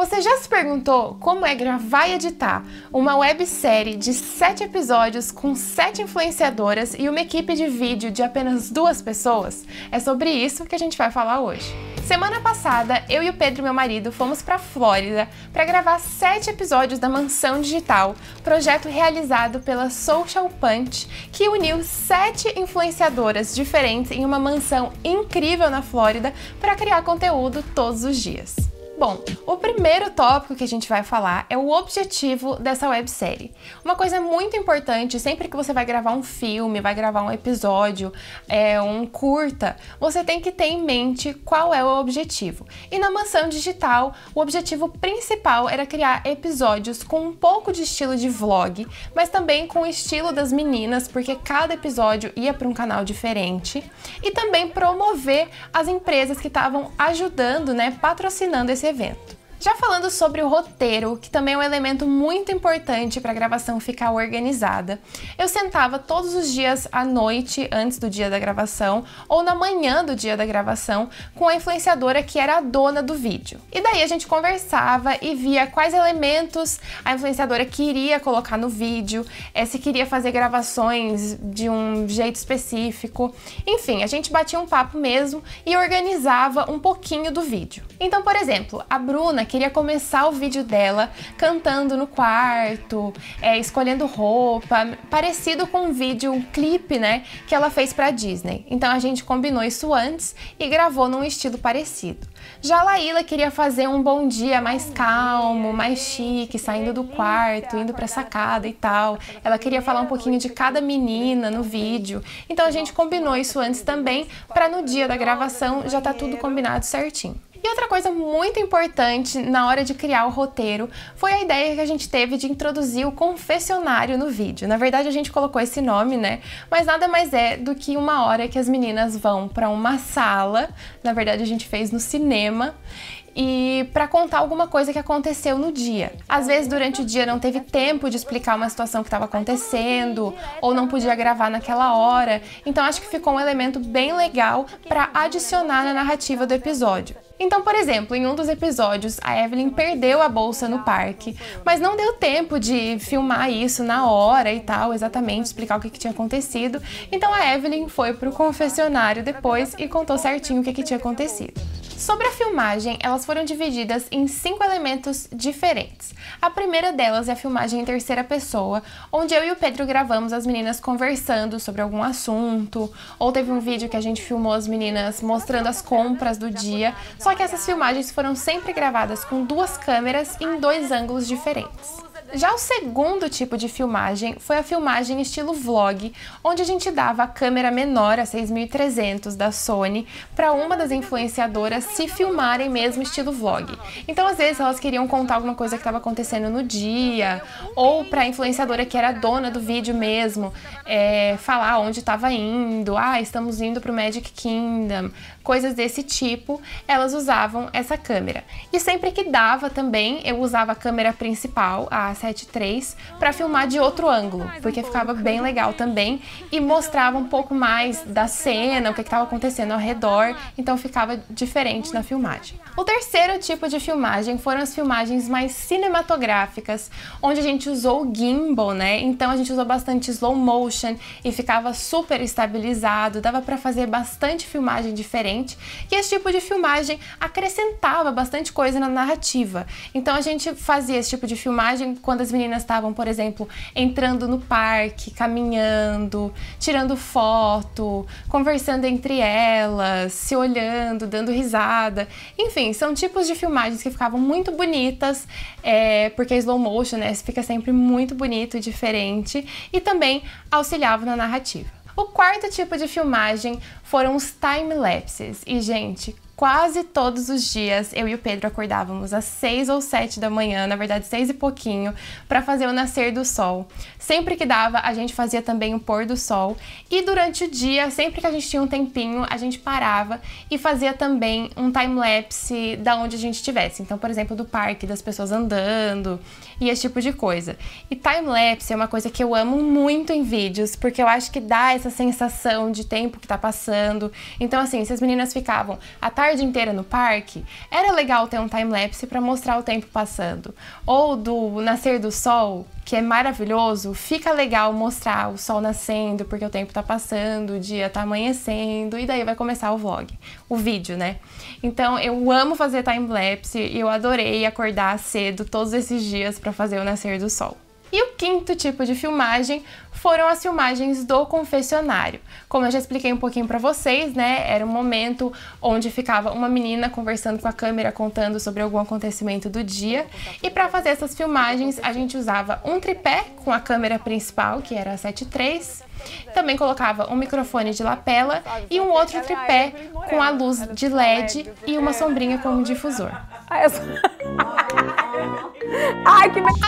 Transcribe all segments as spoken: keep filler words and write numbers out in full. Você já se perguntou como é gravar e editar uma websérie de sete episódios com sete influenciadoras e uma equipe de vídeo de apenas duas pessoas? É sobre isso que a gente vai falar hoje. Semana passada, eu e o Pedro, meu marido, fomos para a Flórida para gravar sete episódios da Mansão Digital, projeto realizado pela Social Punch, que uniu sete influenciadoras diferentes em uma mansão incrível na Flórida para criar conteúdo todos os dias. Bom, o primeiro tópico que a gente vai falar é o objetivo dessa websérie. Uma coisa muito importante, sempre que você vai gravar um filme, vai gravar um episódio, é, um curta, você tem que ter em mente qual é o objetivo. E na Mansão Digital, o objetivo principal era criar episódios com um pouco de estilo de vlog, mas também com o estilo das meninas, porque cada episódio ia para um canal diferente, e também promover as empresas que estavam ajudando, né, patrocinando esse evento. Já falando sobre o roteiro, que também é um elemento muito importante para a gravação ficar organizada, eu sentava todos os dias à noite antes do dia da gravação ou na manhã do dia da gravação com a influenciadora que era a dona do vídeo. E daí a gente conversava e via quais elementos a influenciadora queria colocar no vídeo, se queria fazer gravações de um jeito específico. Enfim, a gente batia um papo mesmo e organizava um pouquinho do vídeo. Então, por exemplo, a Bruna queria começar o vídeo dela cantando no quarto, é, escolhendo roupa, parecido com um vídeo, um clipe, né, que ela fez pra Disney. Então a gente combinou isso antes e gravou num estilo parecido. Já a Laíla queria fazer um bom dia mais calmo, mais chique, saindo do quarto, indo pra sacada e tal. Ela queria falar um pouquinho de cada menina no vídeo. Então a gente combinou isso antes também, pra no dia da gravação já tá tudo combinado certinho. E outra coisa muito importante na hora de criar o roteiro foi a ideia que a gente teve de introduzir o confessionário no vídeo. Na verdade, a gente colocou esse nome, né? Mas nada mais é do que uma hora que as meninas vão para uma sala, na verdade a gente fez no cinema, e para contar alguma coisa que aconteceu no dia. Às vezes durante o dia não teve tempo de explicar uma situação que estava acontecendo ou não podia gravar naquela hora, então acho que ficou um elemento bem legal para adicionar na narrativa do episódio. Então, por exemplo, em um dos episódios, a Evelyn perdeu a bolsa no parque, mas não deu tempo de filmar isso na hora e tal, exatamente, explicar o que, que tinha acontecido. Então a Evelyn foi pro confessionário depois e contou certinho o que, que tinha acontecido. Sobre a filmagem, elas foram divididas em cinco elementos diferentes. A primeira delas é a filmagem em terceira pessoa, onde eu e o Pedro gravamos as meninas conversando sobre algum assunto, ou teve um vídeo que a gente filmou as meninas mostrando as compras do dia, só que essas filmagens foram sempre gravadas com duas câmeras em dois ângulos diferentes. Já o segundo tipo de filmagem foi a filmagem estilo vlog, onde a gente dava a câmera menor, a seis mil e trezentos da Sony, para uma das influenciadoras se filmarem mesmo estilo vlog. Então, às vezes, elas queriam contar alguma coisa que estava acontecendo no dia, ou para a influenciadora que era a dona do vídeo mesmo, é, falar onde estava indo, ah, estamos indo para o Magic Kingdom, coisas desse tipo, elas usavam essa câmera. E sempre que dava também, eu usava a câmera principal, a A sete três, para filmar de outro ângulo, porque ficava bem legal também e mostrava um pouco mais da cena, o que estava acontecendo ao redor, então ficava diferente na filmagem. O terceiro tipo de filmagem foram as filmagens mais cinematográficas, onde a gente usou o gimbal, né? Então a gente usou bastante slow motion e ficava super estabilizado, dava para fazer bastante filmagem diferente, e esse tipo de filmagem acrescentava bastante coisa na narrativa. Então a gente fazia esse tipo de filmagem quando as meninas estavam, por exemplo, entrando no parque, caminhando, tirando foto, conversando entre elas, se olhando, dando risada. Enfim, são tipos de filmagens que ficavam muito bonitas, é, porque slow motion, né, fica sempre muito bonito e diferente, e também auxiliava na narrativa. O quarto tipo de filmagem foram os time-lapses, e gente, quase todos os dias eu e o Pedro acordávamos às seis ou sete da manhã, na verdade seis e pouquinho, para fazer o nascer do sol. Sempre que dava, a gente fazia também o pôr do sol, e durante o dia, sempre que a gente tinha um tempinho, a gente parava e fazia também um time-lapse da onde a gente estivesse. Então, por exemplo, do parque, das pessoas andando e esse tipo de coisa. E time-lapse é uma coisa que eu amo muito em vídeos, porque eu acho que dá essa sensação de tempo que tá passando. Então, assim, se as meninas ficavam a tarde tarde inteira no parque, era legal ter um time-lapse para mostrar o tempo passando. Ou do nascer do sol, que é maravilhoso, fica legal mostrar o sol nascendo, porque o tempo tá passando, o dia tá amanhecendo, e daí vai começar o vlog, o vídeo, né? Então eu amo fazer time-lapse e eu adorei acordar cedo todos esses dias para fazer o nascer do sol. E o quinto tipo de filmagem foram as filmagens do confessionário. Como eu já expliquei um pouquinho pra vocês, né, era um momento onde ficava uma menina conversando com a câmera, contando sobre algum acontecimento do dia. E pra fazer essas filmagens, a gente usava um tripé com a câmera principal, que era a A sete três. Também colocava um microfone de lapela e um outro tripé com a luz de L E D e uma sombrinha como difusor.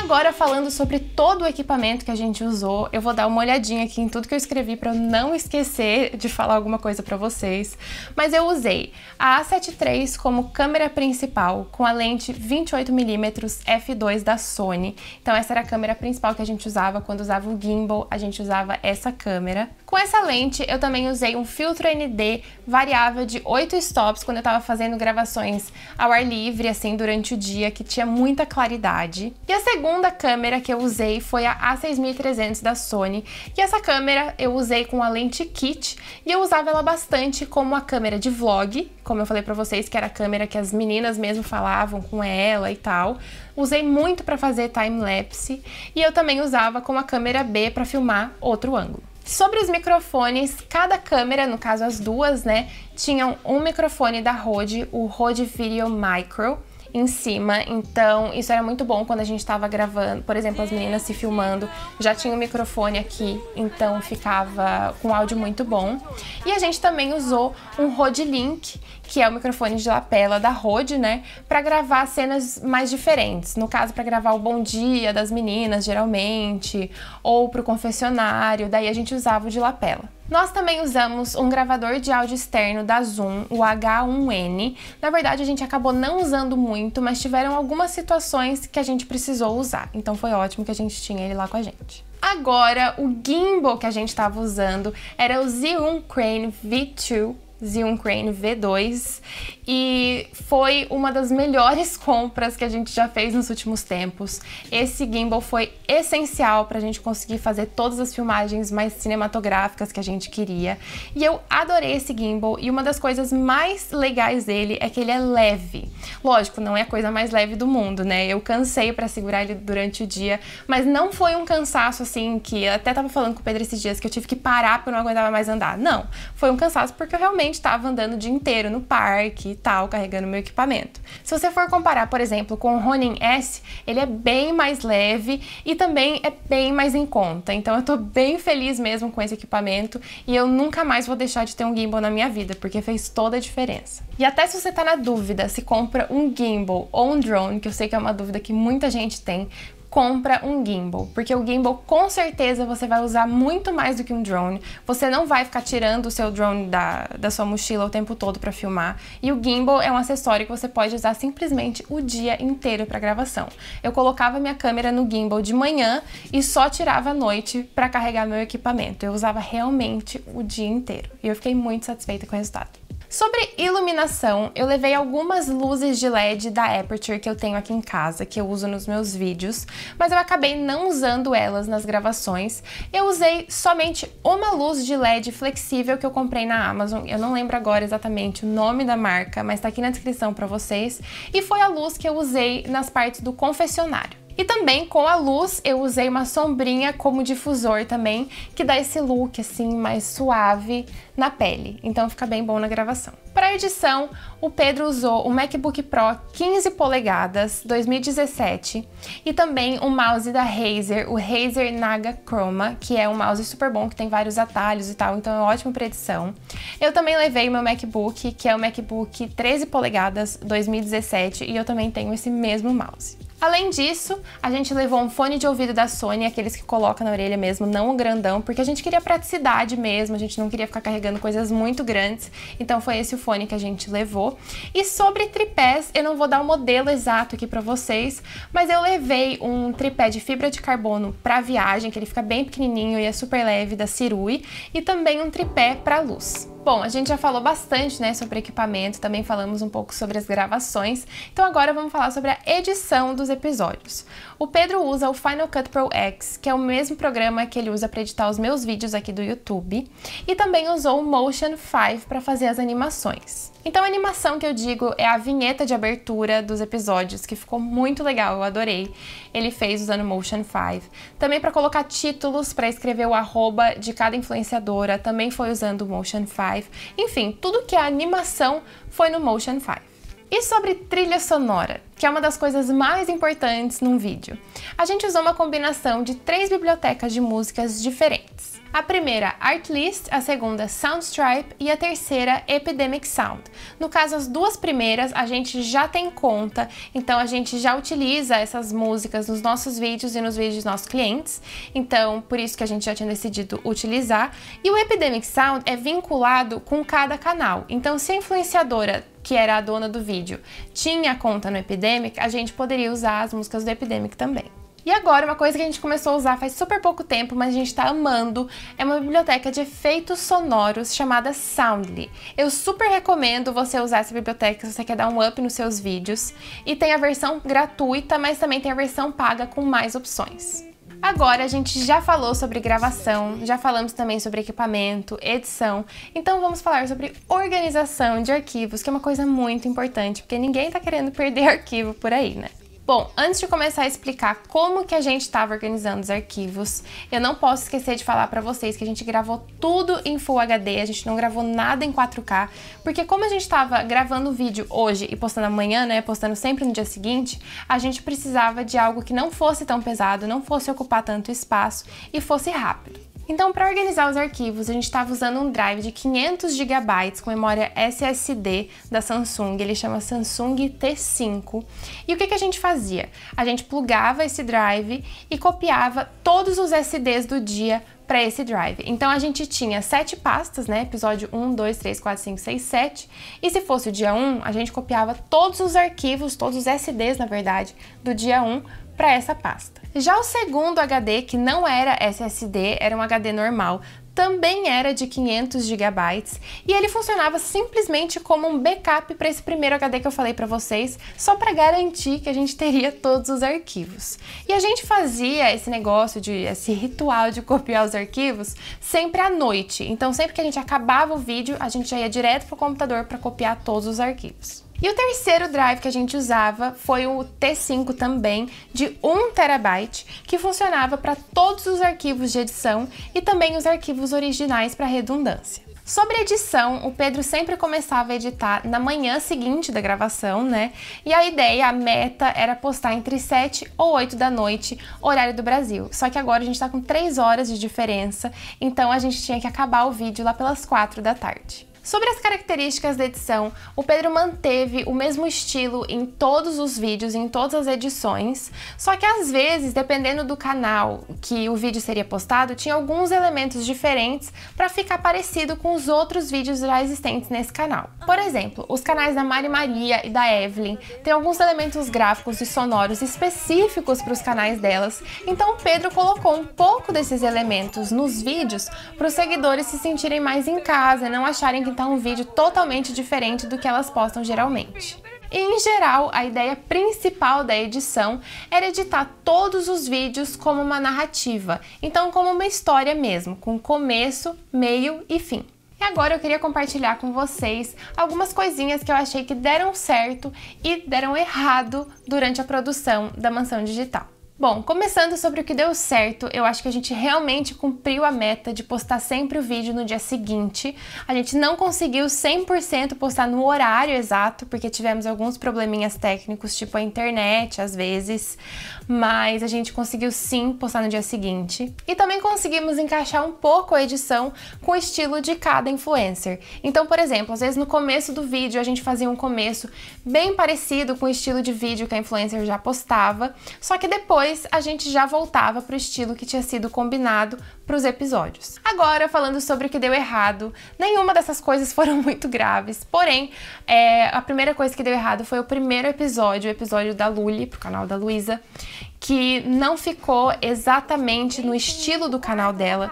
Agora, falando sobre todo o equipamento que a gente usou, eu vou dar uma olhadinha aqui em tudo que eu escrevi para eu não esquecer de falar alguma coisa para vocês. Mas eu usei a A sete três como câmera principal com a lente vinte e oito milímetros f dois da Sony. Então essa era a câmera principal que a gente usava quando usava o gimbal, a gente usava essa câmera. Com essa lente eu também usei um filtro N D variável de oito stops quando eu estava fazendo gravações ao ar livre, assim, durante o dia, que tinha muita claridade. E a segunda câmera que eu usei foi a A seis mil e trezentos da Sony, e essa câmera eu usei com a lente kit, e eu usava ela bastante como a câmera de vlog, como eu falei pra vocês, que era a câmera que as meninas mesmo falavam com ela e tal. Usei muito para fazer time-lapse, e eu também usava como a câmera B para filmar outro ângulo. Sobre os microfones, cada câmera, no caso as duas, né, tinham um microfone da Rode, o Rode Video Micro, em cima. Então isso era muito bom quando a gente estava gravando, por exemplo, as meninas se filmando, já tinha o microfone aqui, então ficava com áudio muito bom. E a gente também usou um Rode Link, que é o microfone de lapela da Rode, né, para gravar cenas mais diferentes, no caso para gravar o bom dia das meninas, geralmente, ou para o confessionário, daí a gente usava o de lapela. Nós também usamos um gravador de áudio externo da Zoom, o H um N. Na verdade, a gente acabou não usando muito, mas tiveram algumas situações que a gente precisou usar. Então foi ótimo que a gente tinha ele lá com a gente. Agora, o gimbal que a gente estava usando era o Zhiyun Crane V dois. Zhiyun Crane V dois, e foi uma das melhores compras que a gente já fez nos últimos tempos. Esse gimbal foi essencial para a gente conseguir fazer todas as filmagens mais cinematográficas que a gente queria, e eu adorei esse gimbal, e uma das coisas mais legais dele é que ele é leve. Lógico, não é a coisa mais leve do mundo, né? Eu cansei para segurar ele durante o dia, mas não foi um cansaço assim que... Eu até tava falando com o Pedro esses dias que eu tive que parar porque eu não aguentava mais andar. Não, foi um cansaço porque eu realmente estava andando o dia inteiro no parque e tal, carregando meu equipamento. Se você for comparar, por exemplo, com o Ronin S, ele é bem mais leve e também é bem mais em conta. Então eu tô bem feliz mesmo com esse equipamento, e eu nunca mais vou deixar de ter um gimbal na minha vida, porque fez toda a diferença. E até se você tá na dúvida se compra um gimbal ou um drone, que eu sei que é uma dúvida que muita gente tem, compra um gimbal, porque o gimbal com certeza você vai usar muito mais do que um drone. Você não vai ficar tirando o seu drone da, da sua mochila o tempo todo para filmar, e o gimbal é um acessório que você pode usar simplesmente o dia inteiro para gravação. Eu colocava minha câmera no gimbal de manhã e só tirava à noite para carregar meu equipamento. Eu usava realmente o dia inteiro, e eu fiquei muito satisfeita com o resultado. Sobre iluminação, eu levei algumas luzes de L E D da Aperture que eu tenho aqui em casa, que eu uso nos meus vídeos, mas eu acabei não usando elas nas gravações. Eu usei somente uma luz de L E D flexível que eu comprei na Amazon, eu não lembro agora exatamente o nome da marca, mas tá aqui na descrição pra vocês, e foi a luz que eu usei nas partes do confessionário. E também com a luz eu usei uma sombrinha como difusor também, que dá esse look assim mais suave na pele, então fica bem bom na gravação. Para edição, o Pedro usou um MacBook Pro quinze polegadas dois mil e dezessete e também um mouse da Razer, o Razer Naga Chroma, que é um mouse super bom, que tem vários atalhos e tal, então é ótimo para edição. Eu também levei meu MacBook, que é o MacBook treze polegadas dois mil e dezessete, e eu também tenho esse mesmo mouse. Além disso, a gente levou um fone de ouvido da Sony, aqueles que coloca na orelha mesmo, não o grandão, porque a gente queria praticidade mesmo, a gente não queria ficar carregando coisas muito grandes, então foi esse o fone que a gente levou. E sobre tripés, eu não vou dar o modelo exato aqui pra vocês, mas eu levei um tripé de fibra de carbono pra viagem, que ele fica bem pequenininho e é super leve, da Sirui, e também um tripé pra luz. Bom, a gente já falou bastante, né, sobre equipamento, também falamos um pouco sobre as gravações, então agora vamos falar sobre a edição dos episódios. O Pedro usa o Final Cut Pro X, que é o mesmo programa que ele usa para editar os meus vídeos aqui do YouTube, e também usou o Motion cinco para fazer as animações. Então a animação que eu digo é a vinheta de abertura dos episódios, que ficou muito legal, eu adorei. Ele fez usando o Motion cinco. Também para colocar títulos, para escrever o arroba de cada influenciadora, também foi usando o Motion cinco. Enfim, tudo que é animação foi no Motion cinco. E sobre trilha sonora, que é uma das coisas mais importantes num vídeo. A gente usou uma combinação de três bibliotecas de músicas diferentes. A primeira, Artlist, a segunda, Soundstripe e a terceira, Epidemic Sound. No caso, as duas primeiras a gente já tem conta, então a gente já utiliza essas músicas nos nossos vídeos e nos vídeos dos nossos clientes, então por isso que a gente já tinha decidido utilizar. E o Epidemic Sound é vinculado com cada canal, então se a influenciadora, que era a dona do vídeo, tinha conta no Epidemic, a gente poderia usar as músicas do Epidemic também. E agora, uma coisa que a gente começou a usar faz super pouco tempo, mas a gente tá amando, é uma biblioteca de efeitos sonoros chamada Soundly. Eu super recomendo você usar essa biblioteca se você quer dar um up nos seus vídeos. E tem a versão gratuita, mas também tem a versão paga com mais opções. Agora a gente já falou sobre gravação, já falamos também sobre equipamento, edição, então vamos falar sobre organização de arquivos, que é uma coisa muito importante, porque ninguém tá querendo perder arquivo por aí, né? Bom, antes de começar a explicar como que a gente estava organizando os arquivos, eu não posso esquecer de falar para vocês que a gente gravou tudo em Full H D, a gente não gravou nada em quatro K, porque como a gente estava gravando o vídeo hoje e postando amanhã, né, postando sempre no dia seguinte, a gente precisava de algo que não fosse tão pesado, não fosse ocupar tanto espaço e fosse rápido. Então, para organizar os arquivos, a gente estava usando um drive de quinhentos gigabytes com memória S S D da Samsung, ele chama Samsung T cinco. E o que que a gente fazia? A gente plugava esse drive e copiava todos os S Ds do dia para esse drive. Então a gente tinha sete pastas, né? Episódio um, dois, três, quatro, cinco, seis, sete. E se fosse o dia um, a gente copiava todos os arquivos, todos os S Ds, na verdade, do dia um para essa pasta. Já o segundo H D, que não era S S D, era um H D normal, também era de quinhentos gigabytes e ele funcionava simplesmente como um backup para esse primeiro H D que eu falei para vocês, só para garantir que a gente teria todos os arquivos. E a gente fazia esse negócio, de, esse ritual de copiar os arquivos sempre à noite, então sempre que a gente acabava o vídeo, a gente já ia direto pro computador para copiar todos os arquivos. E o terceiro drive que a gente usava foi o T cinco também, de um terabyte, que funcionava para todos os arquivos de edição e também os arquivos originais para redundância. Sobre edição, o Pedro sempre começava a editar na manhã seguinte da gravação, né? E a ideia, a meta, era postar entre sete ou oito da noite, horário do Brasil. Só que agora a gente tá com três horas de diferença, então a gente tinha que acabar o vídeo lá pelas quatro da tarde. Sobre as características da edição, o Pedro manteve o mesmo estilo em todos os vídeos, em todas as edições, só que às vezes, dependendo do canal que o vídeo seria postado, tinha alguns elementos diferentes para ficar parecido com os outros vídeos já existentes nesse canal. Por exemplo, os canais da Mari Maria e da Evelyn têm alguns elementos gráficos e sonoros específicos para os canais delas, então o Pedro colocou um pouco desses elementos nos vídeos para os seguidores se sentirem mais em casa e não acharem que então um vídeo totalmente diferente do que elas postam geralmente. E, em geral, a ideia principal da edição era editar todos os vídeos como uma narrativa, então como uma história mesmo, com começo, meio e fim. E agora eu queria compartilhar com vocês algumas coisinhas que eu achei que deram certo e deram errado durante a produção da Mansão Digital. Bom, começando sobre o que deu certo, eu acho que a gente realmente cumpriu a meta de postar sempre o vídeo no dia seguinte. A gente não conseguiu cem por cento postar no horário exato, porque tivemos alguns probleminhas técnicos, tipo a internet, às vezes, mas a gente conseguiu sim postar no dia seguinte. E também conseguimos encaixar um pouco a edição com o estilo de cada influencer. Então, por exemplo, às vezes no começo do vídeo a gente fazia um começo bem parecido com o estilo de vídeo que a influencer já postava, só que depois a gente já voltava para o estilo que tinha sido combinado para os episódios. Agora, falando sobre o que deu errado, nenhuma dessas coisas foram muito graves, porém, é, a primeira coisa que deu errado foi o primeiro episódio, o episódio da Luli, pro canal da Luísa, que não ficou exatamente no estilo do canal dela.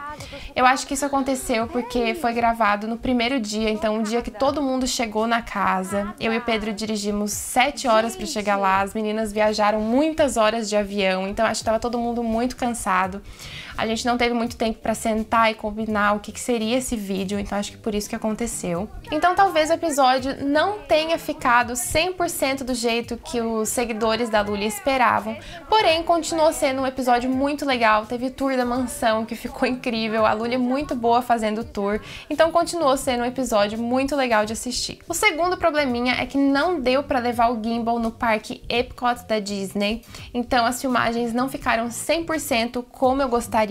Eu acho que isso aconteceu porque foi gravado no primeiro dia, então um dia que todo mundo chegou na casa. Eu e o Pedro dirigimos sete horas para chegar lá, as meninas viajaram muitas horas de avião, então acho que estava todo mundo muito cansado. A gente não teve muito tempo para sentar e combinar o que, que seria esse vídeo, então acho que por isso que aconteceu. Então talvez o episódio não tenha ficado cem por cento do jeito que os seguidores da Luli esperavam, porém continuou sendo um episódio muito legal, teve tour da mansão que ficou incrível, a Luli é muito boa fazendo tour, então continuou sendo um episódio muito legal de assistir. O segundo probleminha é que não deu para levar o gimbal no parque Epcot da Disney, então as filmagens não ficaram cem por cento como eu gostaria.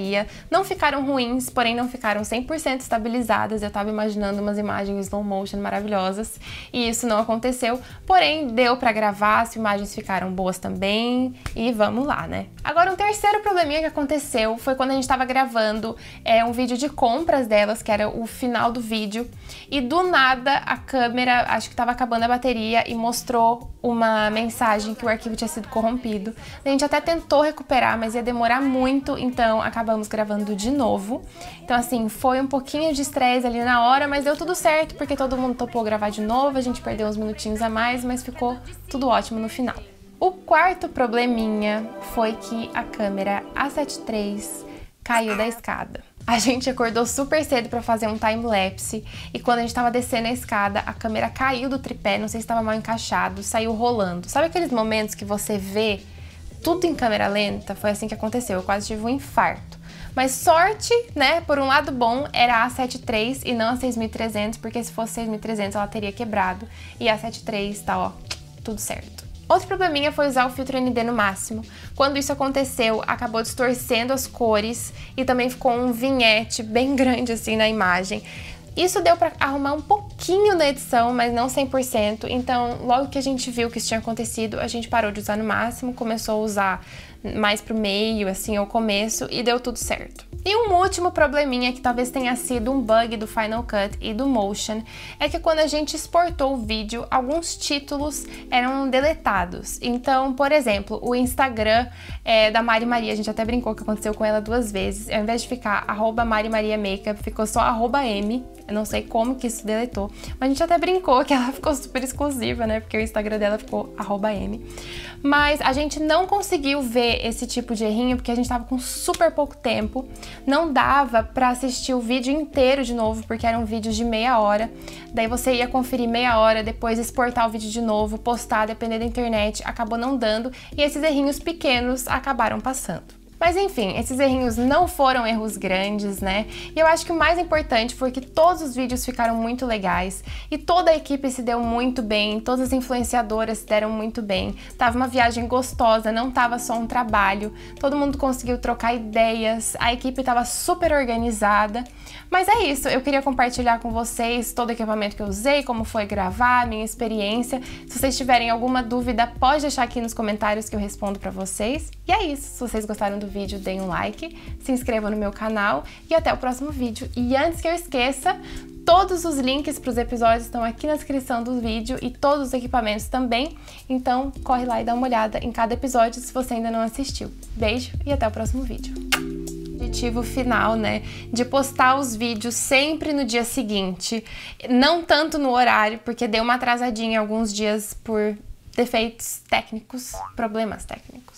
Não ficaram ruins, porém não ficaram cem por cento estabilizadas. Eu tava imaginando umas imagens slow motion maravilhosas e isso não aconteceu, porém deu pra gravar, as imagens ficaram boas também e vamos lá, né? Agora, um terceiro probleminha que aconteceu foi quando a gente tava gravando é, um vídeo de compras delas, que era o final do vídeo, e do nada a câmera, acho que tava acabando a bateria e mostrou uma mensagem que o arquivo tinha sido corrompido. A gente até tentou recuperar, mas ia demorar muito, então a acabamos gravando de novo. Então assim, foi um pouquinho de estresse ali na hora, mas deu tudo certo, porque todo mundo topou gravar de novo, a gente perdeu uns minutinhos a mais, mas ficou tudo ótimo no final. O quarto probleminha foi que a câmera A sete três caiu da escada. A gente acordou super cedo pra fazer um time-lapse e quando a gente tava descendo a escada, a câmera caiu do tripé, não sei se estava mal encaixado, saiu rolando. Sabe aqueles momentos que você vê tudo em câmera lenta? Foi assim que aconteceu, eu quase tive um infarto. Mas sorte, né, por um lado bom, era a A sete três e não a seis mil e trezentos, porque se fosse seis mil e trezentos ela teria quebrado, e a A sete três tá, ó, tudo certo. Outro probleminha foi usar o filtro N D no máximo. Quando isso aconteceu, acabou distorcendo as cores e também ficou um vinhete bem grande assim na imagem. Isso deu pra arrumar um pouquinho na edição, mas não cem por cento, então logo que a gente viu que isso tinha acontecido, a gente parou de usar no máximo, começou a usar mais pro meio, assim, ao começo, e deu tudo certo. E um último probleminha, que talvez tenha sido um bug do Final Cut e do Motion, é que quando a gente exportou o vídeo, alguns títulos eram deletados. Então, por exemplo, o Instagram é, da Mari Maria, a gente até brincou que aconteceu com ela duas vezes, ao invés de ficar arroba Mari Maria Makeup, ficou só arroba M, eu não sei como que isso deletou, mas a gente até brincou que ela ficou super exclusiva, né, porque o Instagram dela ficou arroba M. Mas a gente não conseguiu ver esse tipo de errinho, porque a gente tava com super pouco tempo, não dava pra assistir o vídeo inteiro de novo, porque eram vídeos de meia hora, daí você ia conferir meia hora, depois exportar o vídeo de novo, postar, depender da internet, acabou não dando, e esses errinhos pequenos acabaram passando. Mas enfim, esses errinhos não foram erros grandes, né? E eu acho que o mais importante foi que todos os vídeos ficaram muito legais e toda a equipe se deu muito bem, todas as influenciadoras se deram muito bem. Tava uma viagem gostosa, não tava só um trabalho, todo mundo conseguiu trocar ideias, a equipe tava super organizada. Mas é isso, eu queria compartilhar com vocês todo o equipamento que eu usei, como foi gravar, minha experiência. Se vocês tiverem alguma dúvida, pode deixar aqui nos comentários que eu respondo pra vocês. E é isso, se vocês gostaram do vídeo, deem um like, se inscrevam no meu canal e até o próximo vídeo. E antes que eu esqueça, todos os links para os episódios estão aqui na descrição do vídeo e todos os equipamentos também, então corre lá e dá uma olhada em cada episódio se você ainda não assistiu. Beijo e até o próximo vídeo. Objetivo final, né, de postar os vídeos sempre no dia seguinte, não tanto no horário, porque deu uma atrasadinha alguns dias por defeitos técnicos, problemas técnicos.